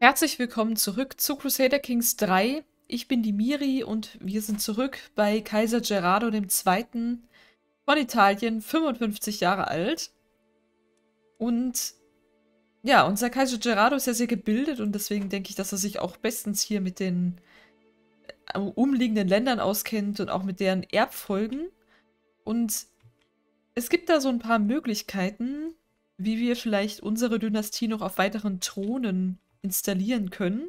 Herzlich willkommen zurück zu Crusader Kings 3. Ich bin die Miri und wir sind zurück bei Kaiser Gerardo II. Von Italien, 55 Jahre alt. Und ja, unser Kaiser Gerardo ist ja sehr gebildet und deswegen denke ich, dass er sich auch bestens hier mit den umliegenden Ländern auskennt und auch mit deren Erbfolgen. Und es gibt da so ein paar Möglichkeiten, wie wir vielleicht unsere Dynastie noch auf weiteren Thronen installieren können.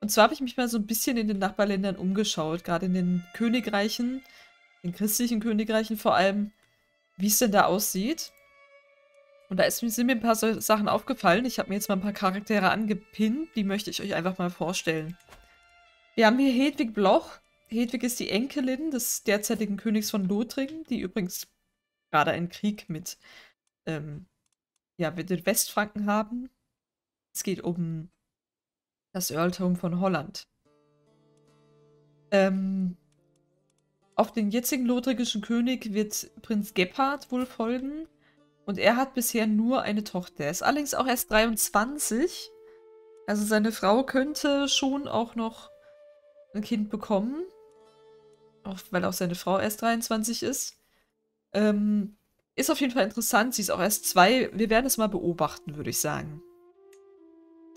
Und zwar habe ich mich mal so ein bisschen in den Nachbarländern umgeschaut, gerade in den Königreichen, in christlichen Königreichen vor allem, wie es denn da aussieht. Und da sind mir ein paar so Sachen aufgefallen. Ich habe mir jetzt mal ein paar Charaktere angepinnt, die möchte ich euch einfach mal vorstellen. Wir haben hier Hedwig Bloch. Hedwig ist die Enkelin des derzeitigen Königs von Lothringen, die übrigens gerade einen Krieg mit, mit den Westfranken haben. Es geht um das Earldom von Holland. Auf den jetzigen lothrigischen König wird Prinz Gebhard wohl folgen. Und er hat bisher nur eine Tochter. Er ist allerdings auch erst 23. Also seine Frau könnte schon auch noch ein Kind bekommen. Auch weil auch seine Frau erst 23 ist. Ist auf jeden Fall interessant. Sie ist auch erst 2. Wir werden es mal beobachten, würde ich sagen.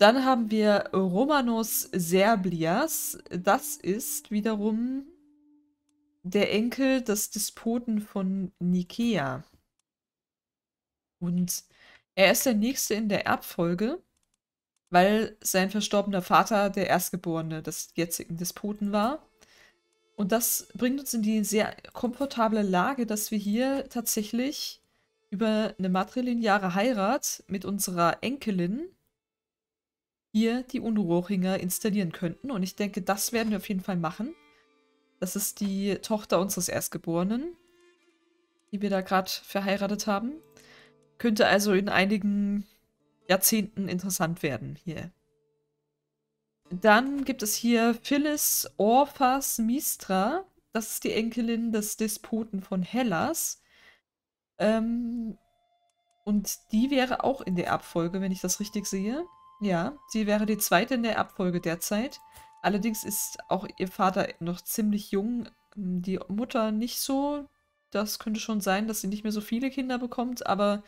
Dann haben wir Romanus Serblias. Das ist wiederum der Enkel des Despoten von Nikea. Und er ist der Nächste in der Erbfolge, weil sein verstorbener Vater der Erstgeborene des jetzigen Despoten war. Und das bringt uns in die sehr komfortable Lage, dass wir hier tatsächlich über eine matrilineare Heirat mit unserer Enkelin hier die Unruochinger installieren könnten. Und ich denke, das werden wir auf jeden Fall machen. Das ist die Tochter unseres Erstgeborenen, die wir da gerade verheiratet haben. Könnte also in einigen Jahrzehnten interessant werden hier. Dann gibt es hier Phyllis Orphas Mistra. Das ist die Enkelin des Despoten von Hellas. Und die wäre auch in der Erbfolge, wenn ich das richtig sehe. Ja, sie wäre die zweite in der Erbfolge derzeit. Allerdings ist auch ihr Vater noch ziemlich jung, die Mutter nicht so. Das könnte schon sein, dass sie nicht mehr so viele Kinder bekommt, aber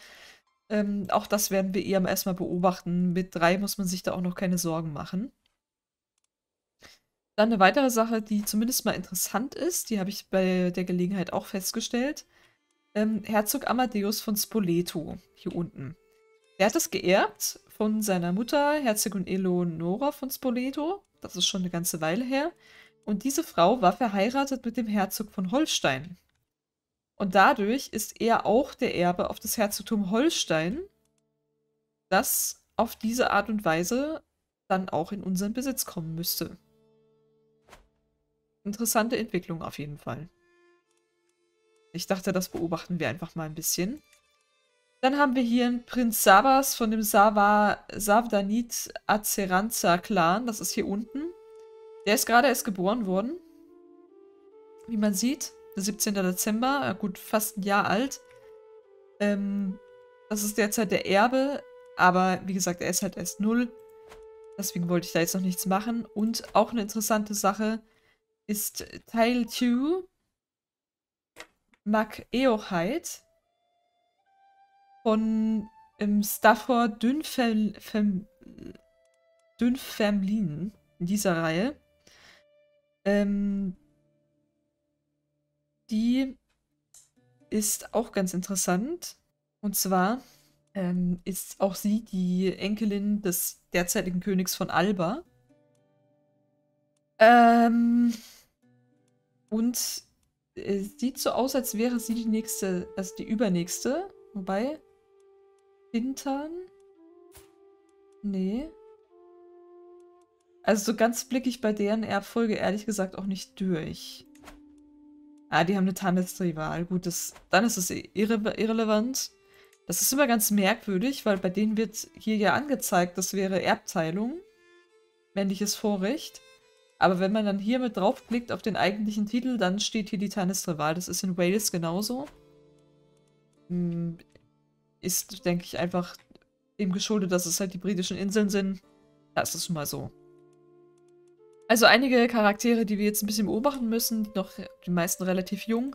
auch das werden wir eher erstmal beobachten. Mit 3 muss man sich da auch noch keine Sorgen machen. Dann eine weitere Sache, die zumindest mal interessant ist, die habe ich bei der Gelegenheit auch festgestellt. Herzog Amadeus von Spoleto, hier unten. Er hat es geerbt von seiner Mutter, Herzogin Eleonora von Spoleto. Das ist schon eine ganze Weile her. Und diese Frau war verheiratet mit dem Herzog von Holstein. Und dadurch ist er auch der Erbe auf das Herzogtum Holstein, das auf diese Art und Weise dann auch in unseren Besitz kommen müsste. Interessante Entwicklung auf jeden Fall. Ich dachte, das beobachten wir einfach mal ein bisschen. Dann haben wir hier einen Prinz Sabas von dem Sava savdanit Aceranza Clan. Das ist hier unten. Der ist gerade erst geboren worden. Wie man sieht, der 17. Dezember, gut, fast ein Jahr alt. Das ist derzeit der Erbe, aber wie gesagt, er ist halt erst 0. Deswegen wollte ich da jetzt noch nichts machen. Und auch eine interessante Sache ist Teil 2 Mag Eochheit von Stafford Dünnfemlin in dieser Reihe. Die ist auch ganz interessant. Und zwar ist auch sie die Enkelin des derzeitigen Königs von Alba. Und es sieht so aus, als wäre sie die nächste, also die übernächste. Wobei, Hintern? Nee. Also so ganz blicke ich bei deren Erbfolge ehrlich gesagt auch nicht durch. Ah, die haben eine Tanist-Rival. Gut, dann ist es irrelevant. Das ist immer ganz merkwürdig, weil bei denen wird hier ja angezeigt, das wäre Erbteilung. Männliches Vorrecht. Aber wenn man dann hier mit draufblickt auf den eigentlichen Titel, dann steht hier die Tanist-Rival. Das ist in Wales genauso. Ist, denke ich, einfach dem geschuldet, dass es halt die britischen Inseln sind. Das ist schon mal so. Also einige Charaktere, die wir jetzt ein bisschen beobachten müssen, noch die meisten relativ jung,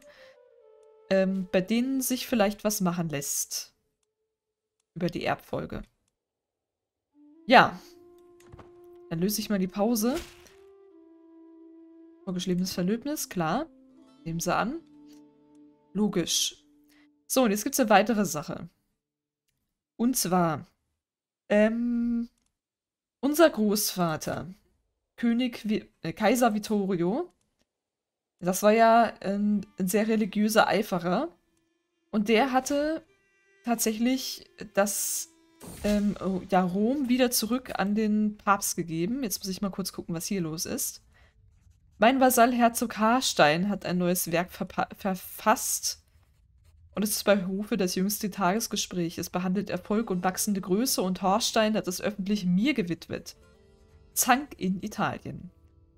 bei denen sich vielleicht was machen lässt. Über die Erbfolge. Ja. Dann löse ich mal die Pause. Vorgeschriebenes Verlöbnis, klar. Nehmen sie an. Logisch. So, und jetzt gibt es eine weitere Sache. Und zwar, unser Großvater, Kaiser Vittorio, das war ja ein sehr religiöser Eiferer. Und der hatte tatsächlich das Rom wieder zurück an den Papst gegeben. Jetzt muss ich mal kurz gucken, was hier los ist. Mein Vasall Herzog Horstein hat ein neues Werk verfasst. Und es ist bei Hofe das jüngste Tagesgespräch. Es behandelt Erfolg und wachsende Größe und Horstein hat es öffentlich mir gewidmet. Zank in Italien.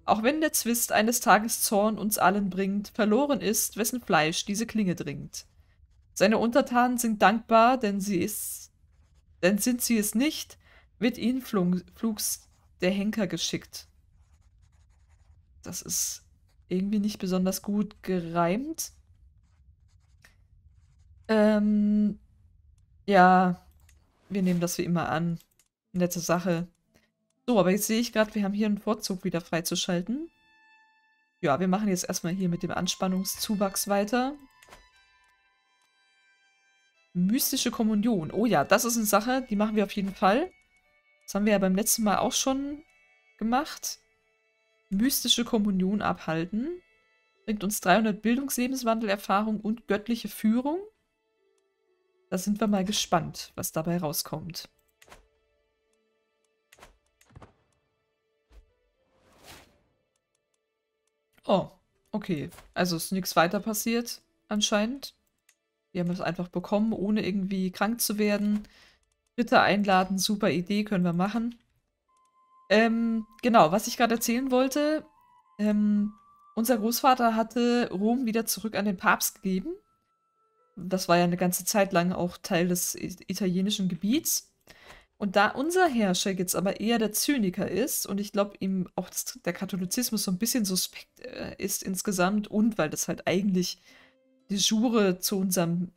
Auch wenn der Zwist eines Tages Zorn uns allen bringt, verloren ist, wessen Fleisch diese Klinge dringt. Seine Untertanen sind dankbar, denn sind sie es nicht, wird ihnen flugs der Henker geschickt. Das ist irgendwie nicht besonders gut gereimt. Ja, wir nehmen das wie immer an. Nette Sache. So, aber jetzt sehe ich gerade, wir haben hier einen Vorzug wieder freizuschalten. Ja, wir machen jetzt erstmal hier mit dem Anspannungszuwachs weiter. Mystische Kommunion. Oh ja, das ist eine Sache, die machen wir auf jeden Fall. Das haben wir ja beim letzten Mal auch schon gemacht. Mystische Kommunion abhalten. Bringt uns 300 Bildungslebenswandelerfahrung und göttliche Führung. Da sind wir mal gespannt, was dabei rauskommt. Oh, okay. Also ist nichts weiter passiert, anscheinend. Wir haben es einfach bekommen, ohne irgendwie krank zu werden. Ritter einladen, super Idee, können wir machen. Genau, was ich gerade erzählen wollte. Unser Großvater hatte Rom wieder zurück an den Papst gegeben. Das war ja eine ganze Zeit lang auch Teil des italienischen Gebiets. Und da unser Herrscher jetzt aber eher der Zyniker ist und ich glaube, ihm auch der Katholizismus so ein bisschen suspekt ist insgesamt und weil das halt eigentlich de jure zu unserem,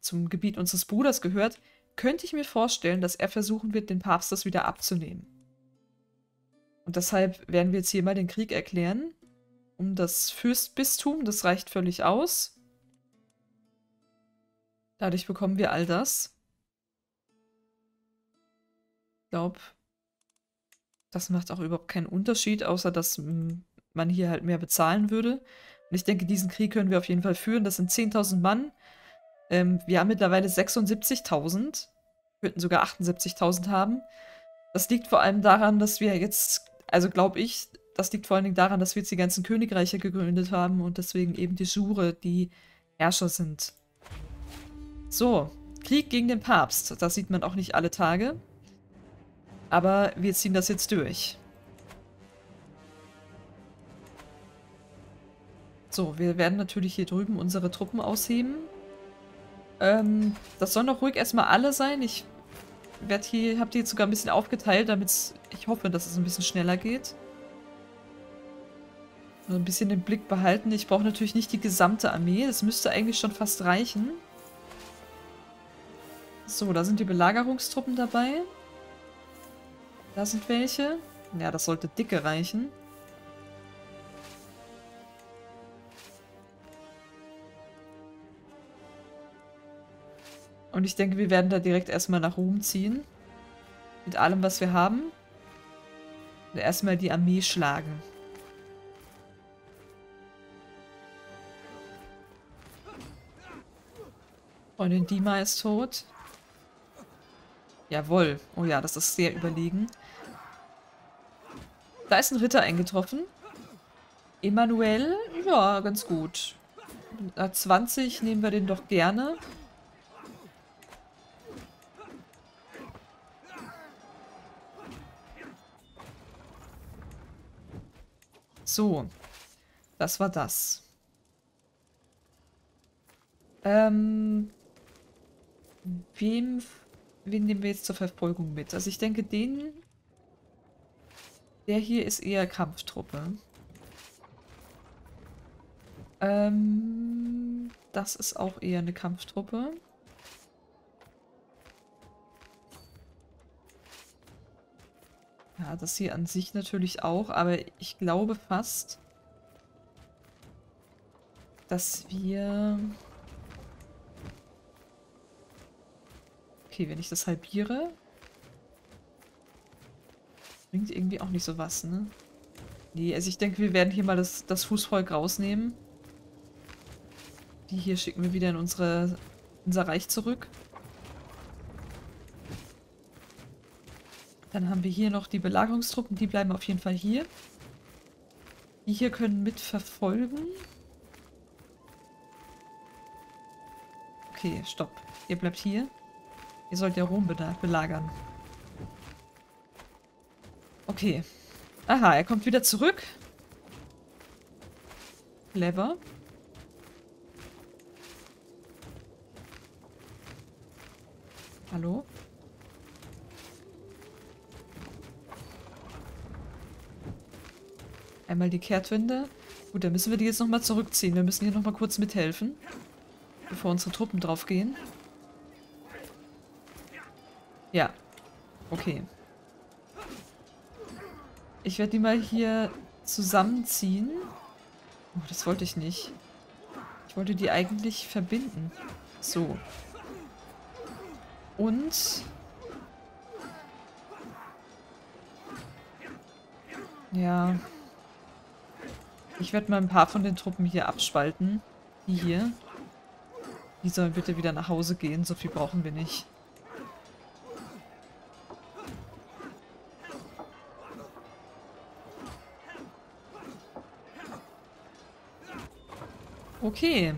zum Gebiet unseres Bruders gehört, könnte ich mir vorstellen, dass er versuchen wird, den Papst das wieder abzunehmen. Und deshalb werden wir jetzt hier mal den Krieg erklären um das Fürstbistum, das reicht völlig aus. Dadurch bekommen wir all das. Ich glaube, das macht auch überhaupt keinen Unterschied, außer dass man hier halt mehr bezahlen würde. Und ich denke, diesen Krieg können wir auf jeden Fall führen. Das sind 10.000 Mann. Wir haben mittlerweile 76.000. Wir könnten sogar 78.000 haben. Das liegt vor allem daran, dass wir jetzt, also glaube ich, das liegt vor allen Dingen daran, dass wir jetzt die ganzen Königreiche gegründet haben und deswegen eben de jure die Herrscher sind. So, Krieg gegen den Papst. Das sieht man auch nicht alle Tage. Aber wir ziehen das jetzt durch. So, wir werden natürlich hier drüben unsere Truppen ausheben. Das sollen doch ruhig erstmal alle sein. Ich werde hier, habe die jetzt sogar ein bisschen aufgeteilt, damit ich hoffe, dass es ein bisschen schneller geht. So ein bisschen den Blick behalten. Ich brauche natürlich nicht die gesamte Armee. Das müsste eigentlich schon fast reichen. So, da sind die Belagerungstruppen dabei. Da sind welche. Ja, das sollte dicke reichen. Und ich denke, wir werden da direkt erstmal nach Rom ziehen. Mit allem, was wir haben. Und erstmal die Armee schlagen. Freundin Dima ist tot. Jawohl. Oh ja, das ist sehr überlegen. Da ist ein Ritter eingetroffen. Emanuel? Ja, ganz gut. 20 nehmen wir den doch gerne. So. Das war das. Wen nehmen wir jetzt zur Verfolgung mit? Also ich denke, den Der hier ist eher Kampftruppe. Das ist auch eher eine Kampftruppe. Ja, das hier an sich natürlich auch, aber ich glaube fast, dass wir... Okay, wenn ich das halbiere, bringt irgendwie auch nicht so was, ne? Nee, also ich denke, wir werden hier mal das Fußvolk rausnehmen. Die hier schicken wir wieder in unser Reich zurück. Dann haben wir hier noch die Belagerungstruppen, die bleiben auf jeden Fall hier. Die hier können mitverfolgen. Okay, stopp. Ihr bleibt hier. Ihr sollt ja Rom belagern. Okay. Aha, er kommt wieder zurück. Clever. Hallo? Einmal die Kehrtwinde. Gut, dann müssen wir die jetzt nochmal zurückziehen. Wir müssen hier nochmal kurz mithelfen, bevor unsere Truppen drauf gehen. Ja. Okay. Ich werde die mal hier zusammenziehen. Oh, das wollte ich nicht. Ich wollte die eigentlich verbinden. So. Und... Ja... Ich werde mal ein paar von den Truppen hier abspalten. Die hier. Die sollen bitte wieder nach Hause gehen. So viel brauchen wir nicht. Okay.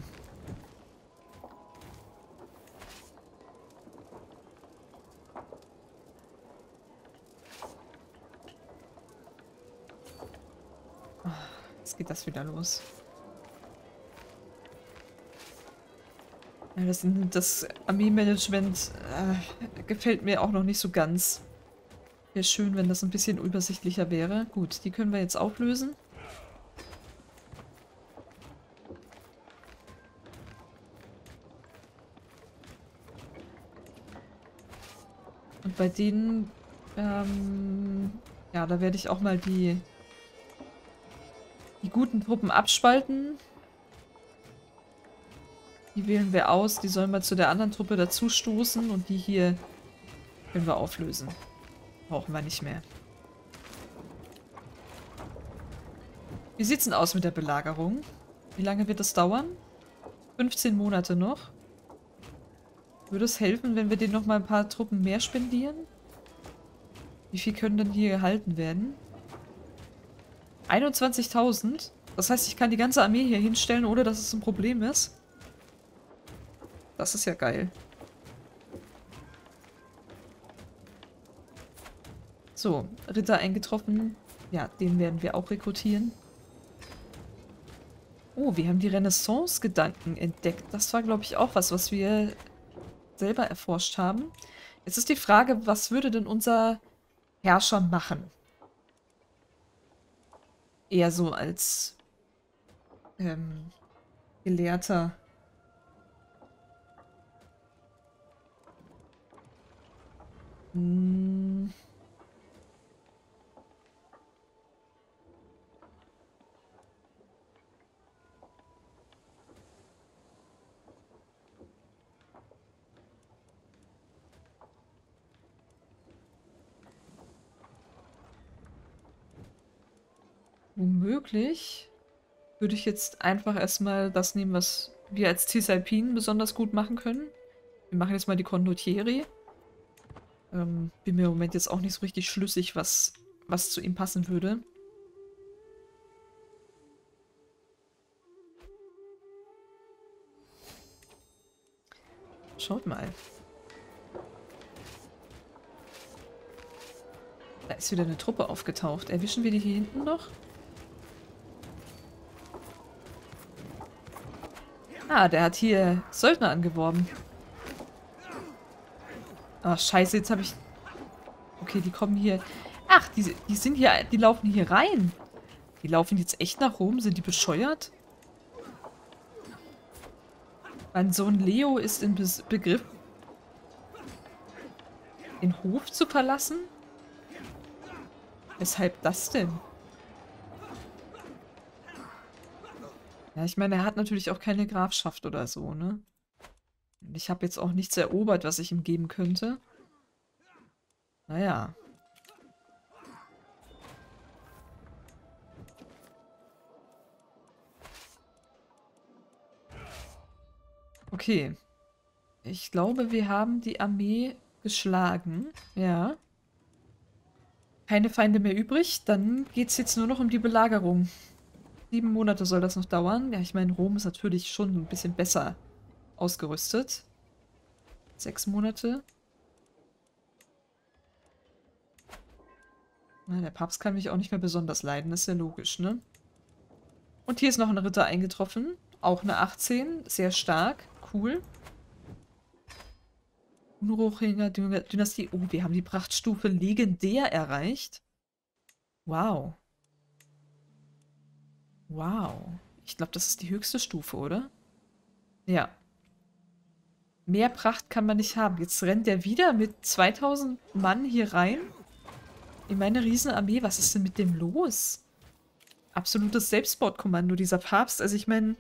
Geht das wieder los. Ja, das Armeemanagement gefällt mir auch noch nicht so ganz. Wäre schön, wenn das ein bisschen übersichtlicher wäre. Gut, die können wir jetzt auflösen. Und bei denen ja, da werde ich auch mal die guten Truppen abspalten. Die wählen wir aus. Die sollen mal zu der anderen Truppe dazu stoßen. Und die hier können wir auflösen. Brauchen wir nicht mehr. Wie sieht's denn aus mit der Belagerung? Wie lange wird das dauern? 15 Monate noch. Würde es helfen, wenn wir denen nochmal ein paar Truppen mehr spendieren? Wie viel können denn hier gehalten werden? 21.000. Das heißt, ich kann die ganze Armee hier hinstellen, ohne dass es ein Problem ist. Das ist ja geil. So, Ritter eingetroffen. Ja, den werden wir auch rekrutieren. Oh, wir haben die Renaissance-Gedanken entdeckt. Das war, glaube ich, auch was wir selber erforscht haben. Jetzt ist die Frage, was würde denn unser Herrscher machen? Eher so als Gelehrter. Hm. Womöglich würde ich jetzt einfach erstmal das nehmen, was wir als Cisalpin besonders gut machen können. Wir machen jetzt mal die Condottieri. Bin mir im Moment jetzt auch nicht so richtig schlüssig, was zu ihm passen würde. Schaut mal. Da ist wieder eine Truppe aufgetaucht. Erwischen wir die hier hinten noch? Ah, der hat hier Söldner angeworben. Ah, scheiße, jetzt habe ich... Okay, die kommen hier... Ach, die sind hier, die laufen hier rein. Die laufen jetzt echt nach Rom? Sind die bescheuert? Mein Sohn Leo ist im Begriff, den Hof zu verlassen? Weshalb das denn? Ja, ich meine, er hat natürlich auch keine Grafschaft oder so, ne? Und ich habe jetzt auch nichts erobert, was ich ihm geben könnte. Naja. Okay. Ich glaube, wir haben die Armee geschlagen. Ja. Keine Feinde mehr übrig. Dann geht es jetzt nur noch um die Belagerung. 7 Monate soll das noch dauern. Ja, ich meine, Rom ist natürlich schon ein bisschen besser ausgerüstet. 6 Monate. Na, der Papst kann mich auch nicht mehr besonders leiden. Das ist ja logisch, ne? Und hier ist noch ein Ritter eingetroffen. Auch eine 18. Sehr stark. Cool. Unruochinger Dynastie. Oh, wir haben die Prachtstufe legendär erreicht. Wow. Wow. Ich glaube, das ist die höchste Stufe, oder? Ja. Mehr Pracht kann man nicht haben. Jetzt rennt der wieder mit 2000 Mann hier rein. In meine Riesenarmee. Was ist denn mit dem los? Absolutes Selbstmordkommando, dieser Papst. Also ich meine,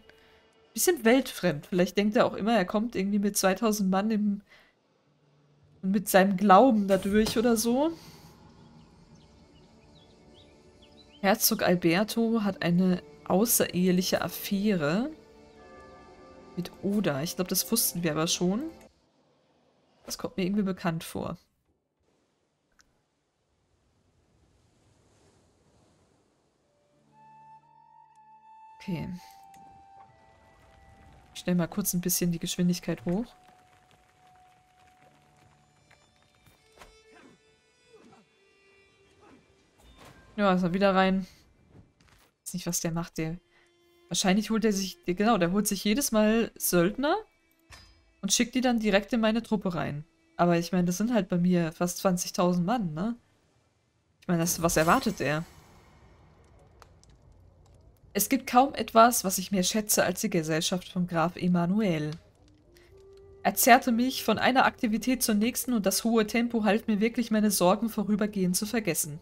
bisschen weltfremd. Vielleicht denkt er auch immer, er kommt irgendwie mit 2000 Mann mit seinem Glauben dadurch oder so. Herzog Alberto hat eine außereheliche Affäre mit Oda. Ich glaube, das wussten wir aber schon. Das kommt mir irgendwie bekannt vor. Okay. Ich stelle mal kurz ein bisschen die Geschwindigkeit hoch. Ja, ist er wieder rein. Ich weiß nicht, was der macht, der. Wahrscheinlich holt er sich. Genau, der holt sich jedes Mal Söldner und schickt die dann direkt in meine Truppe rein. Aber ich meine, das sind halt bei mir fast 20.000 Mann, ne? Ich meine, was erwartet er? Es gibt kaum etwas, was ich mehr schätze als die Gesellschaft von Graf Emanuel. Er zerrte mich von einer Aktivität zur nächsten und das hohe Tempo half mir wirklich, meine Sorgen vorübergehend zu vergessen.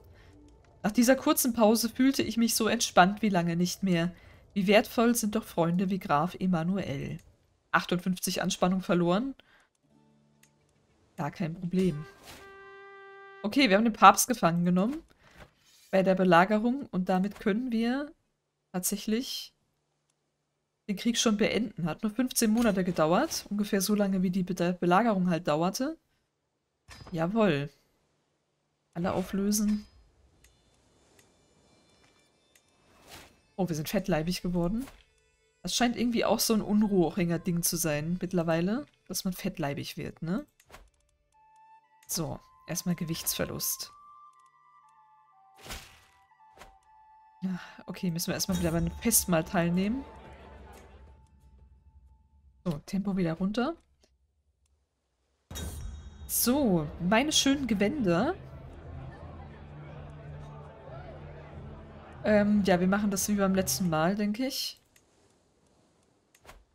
Nach dieser kurzen Pause fühlte ich mich so entspannt wie lange nicht mehr. Wie wertvoll sind doch Freunde wie Graf Emanuel. 58 Anspannung verloren? Gar kein Problem. Okay, wir haben den Papst gefangen genommen bei der Belagerung und damit können wir tatsächlich den Krieg schon beenden. Hat nur 15 Monate gedauert. Ungefähr so lange, wie die Belagerung halt dauerte. Jawohl. Alle auflösen. Oh, wir sind fettleibig geworden. Das scheint irgendwie auch so ein Unruochinger-Ding zu sein mittlerweile, dass man fettleibig wird, ne? So, erstmal Gewichtsverlust. Okay, müssen wir erstmal wieder bei einem Festmahl teilnehmen. So, Tempo wieder runter. So, meine schönen Gewänder. Ja, wir machen das wie beim letzten Mal, denke ich.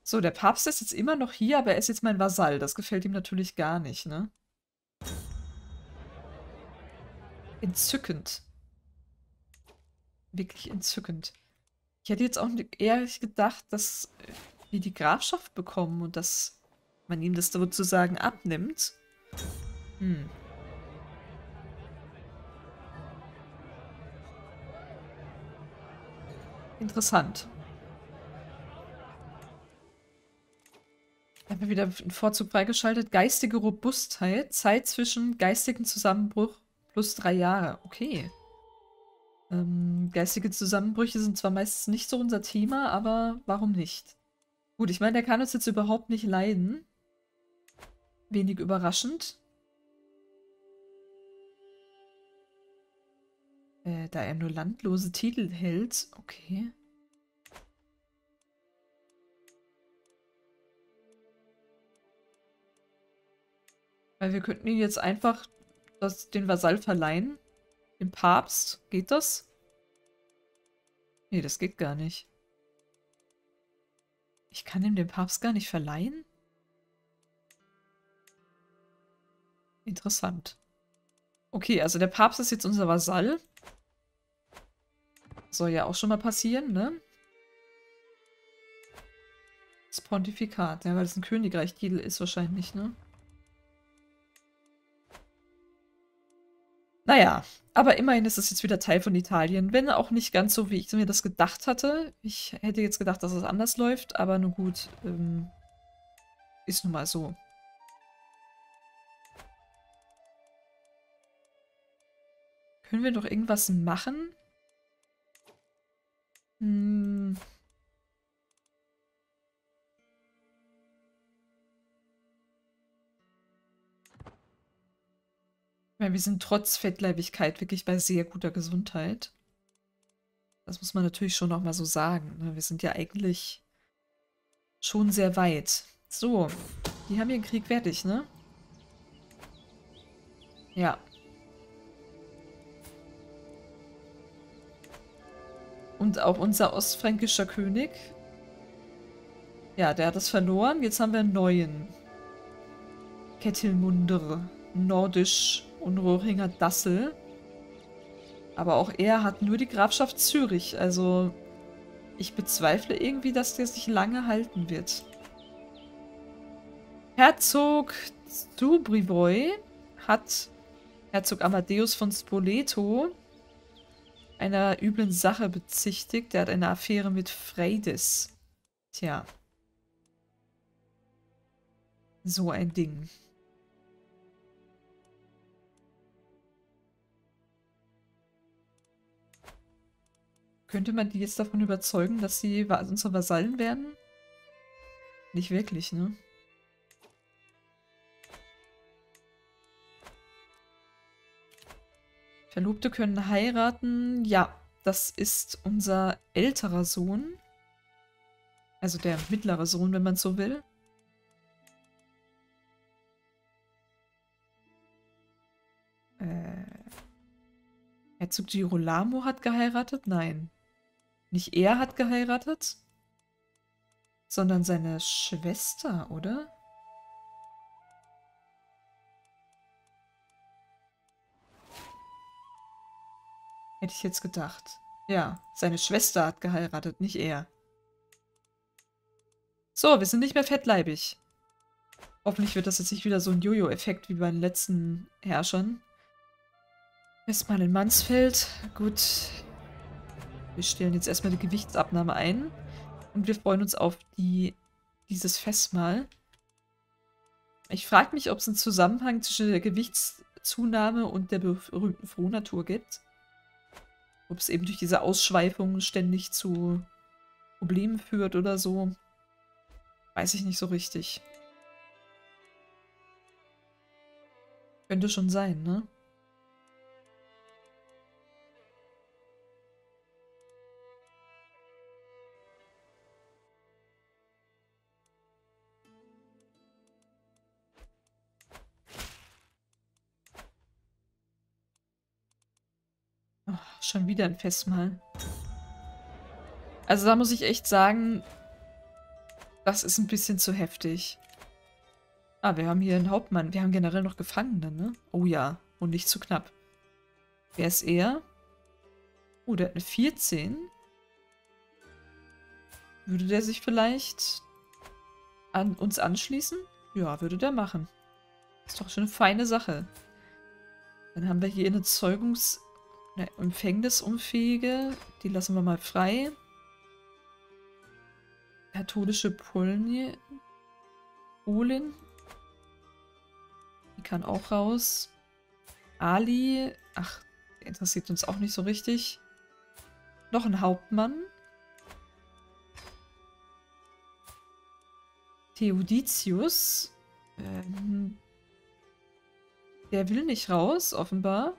So, der Papst ist jetzt immer noch hier, aber er ist jetzt mein Vasall. Das gefällt ihm natürlich gar nicht, ne? Entzückend. Wirklich entzückend. Ich hätte jetzt auch eher gedacht, dass wir die Grafschaft bekommen und dass man ihm das sozusagen abnimmt. Hm. Interessant. Dann haben wir wieder einen Vorzug freigeschaltet. Geistige Robustheit. Zeit zwischen geistigem Zusammenbruch plus 3 Jahre. Okay. Geistige Zusammenbrüche sind zwar meistens nicht so unser Thema, aber warum nicht? Gut, ich meine, der kann uns jetzt überhaupt nicht leiden. Wenig überraschend. Da er nur landlose Titel hält. Okay. Weil wir könnten ihn jetzt einfach den Vasall verleihen. Dem Papst? Geht das? Nee, das geht gar nicht. Ich kann ihm den Papst gar nicht verleihen? Interessant. Okay, also der Papst ist jetzt unser Vasall. Soll ja auch schon mal passieren, ne? Das Pontifikat. Ja, weil das ein Königreich-Titel ist wahrscheinlich, ne? Naja, aber immerhin ist es jetzt wieder Teil von Italien. Wenn auch nicht ganz so, wie ich mir das gedacht hatte. Ich hätte jetzt gedacht, dass es anders läuft, aber nun gut. Ist nun mal so. Können wir noch irgendwas machen? Hm. Ich meine, wir sind trotz Fettleibigkeit wirklich bei sehr guter Gesundheit. Das muss man natürlich schon noch mal so sagen, ne? Wir sind ja eigentlich schon sehr weit. So, die haben ihren Krieg fertig, ne? Ja. Und auch unser ostfränkischer König. Ja, der hat es verloren. Jetzt haben wir einen neuen. Kettelmunder. Nordisch und Rohringer Dassel. Aber auch er hat nur die Grafschaft Zürich. Also ich bezweifle irgendwie, dass der sich lange halten wird. Herzog Dubrivoi hat Herzog Amadeus von Spoleto einer üblen Sache bezichtigt. Der hat eine Affäre mit Freydis. Tja. So ein Ding. Könnte man die jetzt davon überzeugen, dass sie unsere Vasallen werden? Nicht wirklich, ne? Verlobte können heiraten. Ja, das ist unser älterer Sohn. Also der mittlere Sohn, wenn man so will. Herzog Girolamo hat geheiratet? Nein. Nicht er hat geheiratet, sondern seine Schwester, oder? Hätte ich jetzt gedacht. Ja, seine Schwester hat geheiratet, nicht er. So, wir sind nicht mehr fettleibig. Hoffentlich wird das jetzt nicht wieder so ein Jojo-Effekt wie bei den letzten Herrschern. Erstmal in Mansfeld. Gut. Wir stellen jetzt erstmal die Gewichtsabnahme ein. Und wir freuen uns auf dieses Festmahl. Ich frage mich, ob es einen Zusammenhang zwischen der Gewichtszunahme und der berühmten Frohnatur gibt. Ob es eben durch diese Ausschweifungen ständig zu Problemen führt oder so. Weiß ich nicht so richtig. Könnte schon sein, ne? Schon wieder ein Festmahl. Also da muss ich echt sagen, das ist ein bisschen zu heftig. Ah, wir haben hier einen Hauptmann. Wir haben generell noch Gefangene, ne? Oh ja, und nicht zu knapp. Wer ist er? Oh, der hat eine 14. Würde der sich vielleicht an uns anschließen? Ja, würde der machen. Ist doch schon eine feine Sache. Dann haben wir hier eine eine Empfängnisunfähige, die lassen wir mal frei. Katholische Polin, die kann auch raus. Ali, ach, interessiert uns auch nicht so richtig. Noch ein Hauptmann. Theodicius, der will nicht raus, offenbar.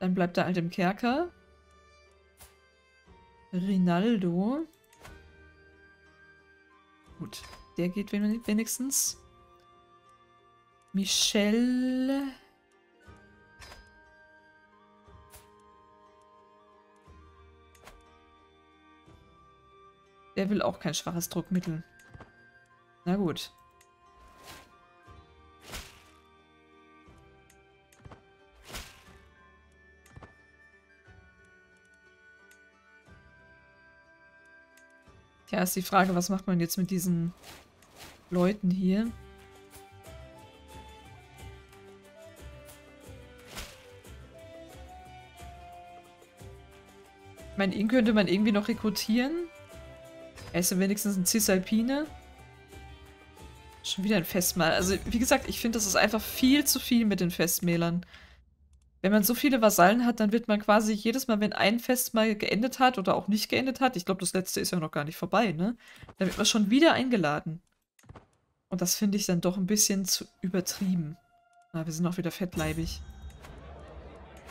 Dann bleibt er halt im Kerker. Rinaldo. Gut, der geht wenigstens. Michelle. Der will auch kein schwaches Druckmittel. Na gut. Tja, ist die Frage, was macht man jetzt mit diesen Leuten hier? Ich meine, ihn könnte man irgendwie noch rekrutieren. Er ist ja wenigstens ein Cisalpine. Schon wieder ein Festmahl. Also, wie gesagt, ich finde, das ist einfach viel zu viel mit den Festmählern. Wenn man so viele Vasallen hat, dann wird man quasi jedes Mal, wenn ein Festmahl geendet hat oder auch nicht geendet hat, ich glaube, das letzte ist ja noch gar nicht vorbei, ne? Dann wird man schon wieder eingeladen. Und das finde ich dann doch ein bisschen zu übertrieben. Ah, wir sind auch wieder fettleibig.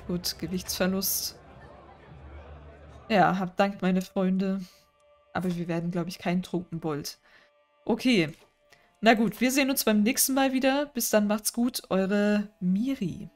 Gut, Gewichtsverlust. Ja, hab Dank, meine Freunde. Aber wir werden, glaube ich, keinen Trunkenbold. Okay. Na gut, wir sehen uns beim nächsten Mal wieder. Bis dann, macht's gut, eure Miri.